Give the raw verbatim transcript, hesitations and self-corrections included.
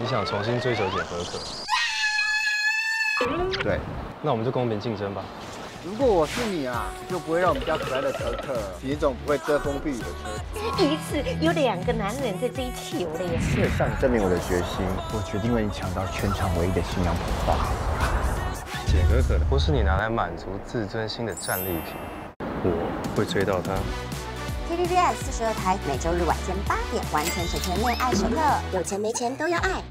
你想重新追求解合可？对，那我们就公平竞争吧。如果我是你啊，就不会让我们家可爱的可可洗一种不会遮风避雨的车子。一次有两个男人在追求了耶！事实上证明我的决心，我决定为你抢到全场唯一的新娘捧花。解可可的不是你拿来满足自尊心的战利品，我会追到她。 T V B S 四十二台，每周日晚间八点，完成省钱恋爱时刻，有钱没钱都要爱。